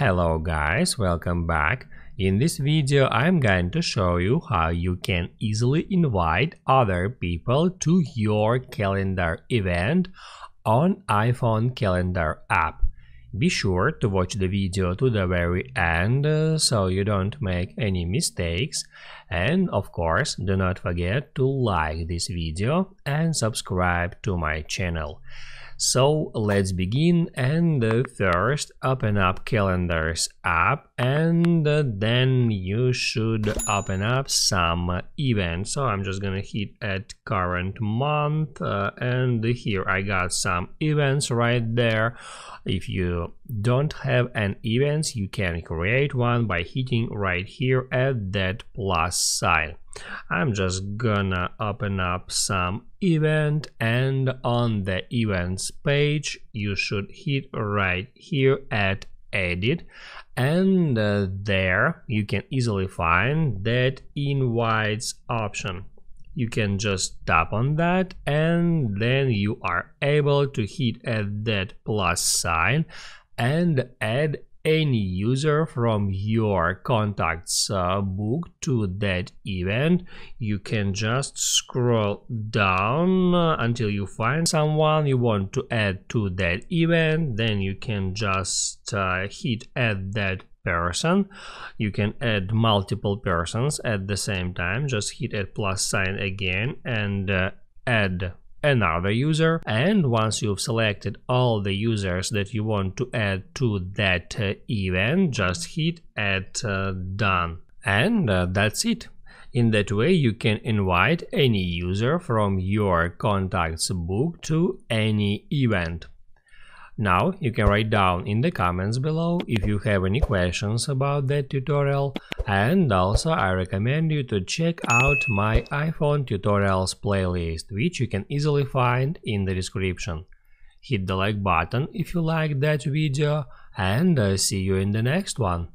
Hello guys, welcome back. In this video I'm going to show you how you can easily invite other people to your calendar event on iPhone calendar app. Be sure to watch the video to the very end so you don't make any mistakes, and of course do not forget to like this video and subscribe to my channel. So let's begin, and first open up Calendars app, and then you should open up some event. So I'm just gonna hit at current month, and here I got some events right there. If you don't have an event, you can create one by hitting right here at that plus sign. I'm just gonna open up some event, and on the events page you should hit right here at edit, and there you can easily find that invites option. You can just tap on that, and then you are able to hit at that plus sign and add any user from your contacts book to that event. You can just scroll down until you find someone you want to add to that event. Then you can just hit add that person. You can add multiple persons at the same time. Just hit at plus sign again and add another user, and once you've selected all the users that you want to add to that event, just hit at done, and that's it. In that way you can invite any user from your contacts book to any event. Now you can write down in the comments below if you have any questions about that tutorial, and also I recommend you to check out my iPhone tutorials playlist, which you can easily find in the description. Hit the like button if you liked that video, and see you in the next one.